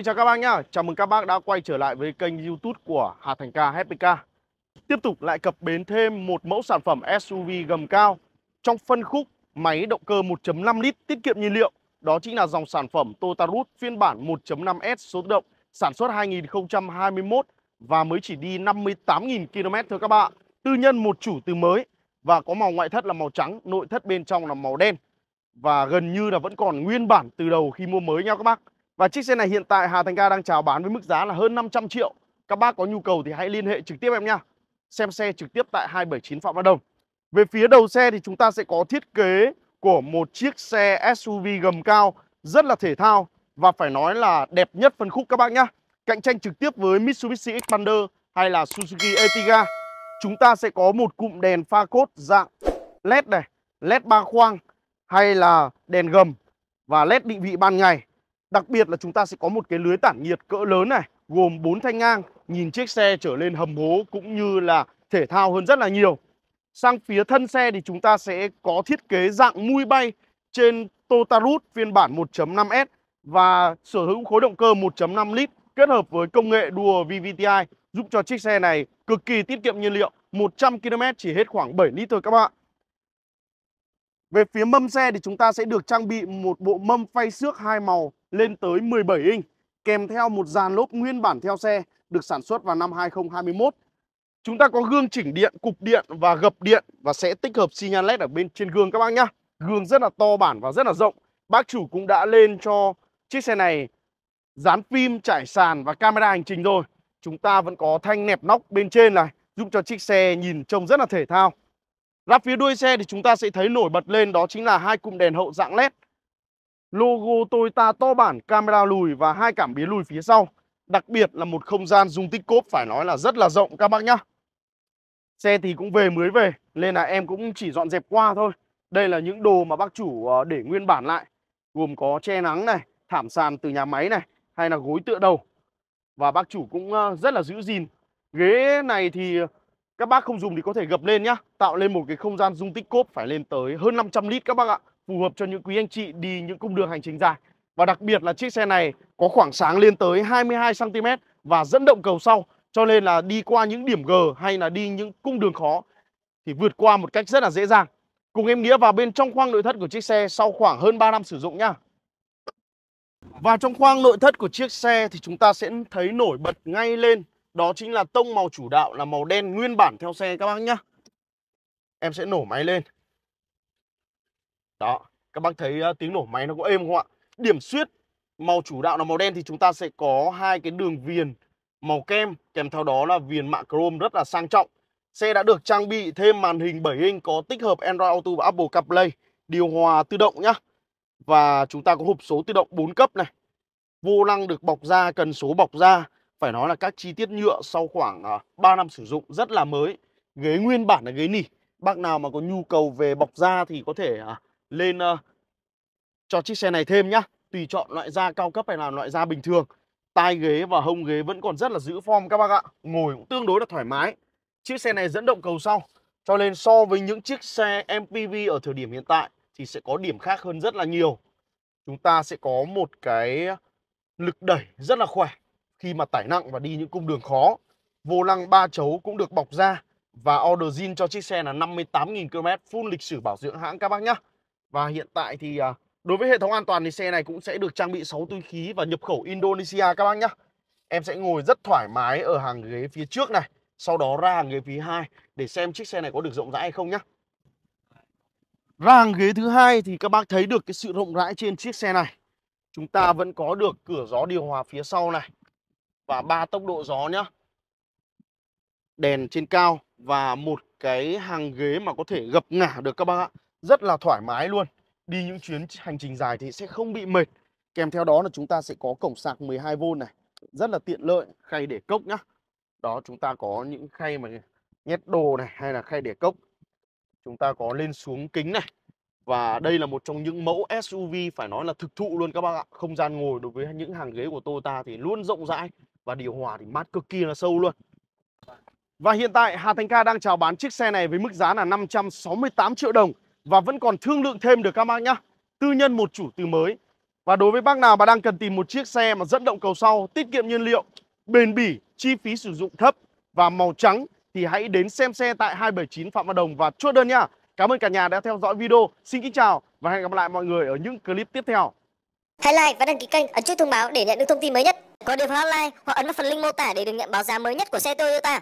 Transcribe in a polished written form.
Xin chào các bác nhá, chào mừng các bác đã quay trở lại với kênh YouTube của Hà Thành Car Happy Car. Tiếp tục lại cập bến thêm một mẫu sản phẩm SUV gầm cao trong phân khúc máy động cơ 1.5 lít tiết kiệm nhiên liệu. Đó chính là dòng sản phẩm Toyota Rush phiên bản 1.5S số tự động, sản xuất 2021 và mới chỉ đi 58.000 km thôi các bạn. Tư nhân một chủ từ mới và có màu ngoại thất là màu trắng, nội thất bên trong là màu đen. Và gần như là vẫn còn nguyên bản từ đầu khi mua mới nha các bác. Và chiếc xe này hiện tại Hà Thành Car đang chào bán với mức giá là hơn 500 triệu. Các bác có nhu cầu thì hãy liên hệ trực tiếp em nha. Xem xe trực tiếp tại 279 Phạm Văn Đồng. Về phía đầu xe thì chúng ta sẽ có thiết kế của một chiếc xe SUV gầm cao rất là thể thao và phải nói là đẹp nhất phân khúc các bác nhá. Cạnh tranh trực tiếp với Mitsubishi Xpander hay là Suzuki Etiga. Chúng ta sẽ có một cụm đèn pha cốt dạng LED này, LED 3 khoang hay là đèn gầm và LED định vị ban ngày. Đặc biệt là chúng ta sẽ có một cái lưới tản nhiệt cỡ lớn này, gồm 4 thanh ngang, nhìn chiếc xe trở lên hầm hố cũng như là thể thao hơn rất là nhiều. Sang phía thân xe thì chúng ta sẽ có thiết kế dạng mui bay trên Toyota Rush phiên bản 1.5S và sở hữu khối động cơ 1.5 lít kết hợp với công nghệ đua VVTi giúp cho chiếc xe này cực kỳ tiết kiệm nhiên liệu, 100 km chỉ hết khoảng 7 lít thôi các bạn. Về phía mâm xe thì chúng ta sẽ được trang bị một bộ mâm phay xước hai màu lên tới 17 inch kèm theo một dàn lốp nguyên bản theo xe được sản xuất vào năm 2021. Chúng ta có gương chỉnh điện, cục điện và gập điện và sẽ tích hợp xi nhan LED ở bên trên gương các bác nhá. Gương rất là to bản và rất là rộng. Bác chủ cũng đã lên cho chiếc xe này dán phim, trải sàn và camera hành trình rồi. Chúng ta vẫn có thanh nẹp nóc bên trên này giúp cho chiếc xe nhìn trông rất là thể thao. Ra phía đuôi xe thì chúng ta sẽ thấy nổi bật lên đó chính là hai cụm đèn hậu dạng LED, logo Toyota to bản, camera lùi và hai cảm biến lùi phía sau. Đặc biệt là một không gian dung tích cốp phải nói là rất là rộng các bác nhá. Xe thì cũng mới về nên là em cũng chỉ dọn dẹp qua thôi. Đây là những đồ mà bác chủ để nguyên bản lại, gồm có che nắng này, thảm sàn từ nhà máy này, hay là gối tựa đầu. Và bác chủ cũng rất là giữ gìn. Ghế này thì các bác không dùng thì có thể gập lên nhá, tạo lên một cái không gian dung tích cốp phải lên tới hơn 500 lít các bác ạ, phù hợp cho những quý anh chị đi những cung đường hành trình dài. Và đặc biệt là chiếc xe này có khoảng sáng lên tới 22 cm và dẫn động cầu sau, cho nên là đi qua những điểm G hay là đi những cung đường khó thì vượt qua một cách rất là dễ dàng. Cùng em Nghĩa vào bên trong khoang nội thất của chiếc xe sau khoảng hơn 3 năm sử dụng nhá. Và trong khoang nội thất của chiếc xe thì chúng ta sẽ thấy nổi bật ngay lên đó chính là tông màu chủ đạo là màu đen nguyên bản theo xe các bác nhá. Em sẽ nổ máy lên. Đó, các bác thấy tiếng nổ máy nó có êm không ạ? Điểm xuyết màu chủ đạo là màu đen thì chúng ta sẽ có hai cái đường viền màu kem kèm theo đó là viền mạ chrome rất là sang trọng. Xe đã được trang bị thêm màn hình 7 inch có tích hợp Android Auto và Apple CarPlay, điều hòa tự động nhá. Và chúng ta có hộp số tự động 4 cấp này. Vô lăng được bọc da, cần số bọc da. Phải nói là các chi tiết nhựa sau khoảng 3 năm sử dụng rất là mới. Ghế nguyên bản là ghế nỉ. Bác nào mà có nhu cầu về bọc da thì có thể lên cho chiếc xe này thêm nhá. Tùy chọn loại da cao cấp hay là loại da bình thường. Tai ghế và hông ghế vẫn còn rất là giữ form các bác ạ. Ngồi cũng tương đối là thoải mái. Chiếc xe này dẫn động cầu sau, cho nên so với những chiếc xe MPV ở thời điểm hiện tại thì sẽ có điểm khác hơn rất là nhiều. Chúng ta sẽ có một cái lực đẩy rất là khỏe khi mà tải nặng và đi những cung đường khó. Vô lăng 3 chấu cũng được bọc da và order zin cho chiếc xe là 58.000 km full lịch sử bảo dưỡng hãng các bác nhá. Và hiện tại thì đối với hệ thống an toàn thì xe này cũng sẽ được trang bị 6 túi khí và nhập khẩu Indonesia các bác nhá. Em sẽ ngồi rất thoải mái ở hàng ghế phía trước này, sau đó ra hàng ghế phía 2 để xem chiếc xe này có được rộng rãi hay không nhá. Ra hàng ghế thứ hai thì các bác thấy được cái sự rộng rãi trên chiếc xe này. Chúng ta vẫn có được cửa gió điều hòa phía sau này và 3 tốc độ gió nhá. Đèn trên cao và một cái hàng ghế mà có thể gập ngả được các bác ạ. Rất là thoải mái luôn. Đi những chuyến hành trình dài thì sẽ không bị mệt. Kèm theo đó là chúng ta sẽ có cổng sạc 12V này, rất là tiện lợi, khay để cốc nhá. Đó, chúng ta có những khay mà nhét đồ này hay là khay để cốc. Chúng ta có lên xuống kính này. Và đây là một trong những mẫu SUV phải nói là thực thụ luôn các bác ạ. Không gian ngồi đối với những hàng ghế của Toyota thì luôn rộng rãi và điều hòa thì mát cực kỳ là sâu luôn. Và hiện tại Hà Thành Car đang chào bán chiếc xe này với mức giá là 568 triệu đồng và vẫn còn thương lượng thêm được các bác nhá. Tư nhân một chủ từ mới Và đối với bác nào mà đang cần tìm một chiếc xe mà dẫn động cầu sau, tiết kiệm nhiên liệu, bền bỉ, chi phí sử dụng thấp và màu trắng thì hãy đến xem xe tại 279 Phạm Văn Đồng và chốt đơn nha. Cảm ơn cả nhà đã theo dõi video. Xin kính chào và hẹn gặp lại mọi người ở những clip tiếp theo. Hãy like và đăng ký kênh, ấn chuông thông báo để nhận được thông tin mới nhất. Có điện thoại hotline hoặc ấn vào phần link mô tả để được nhận báo giá mới nhất của xe Toyota.